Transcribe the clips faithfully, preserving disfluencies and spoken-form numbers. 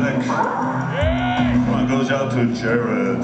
Genetic. One goes out to Jared.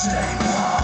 Stay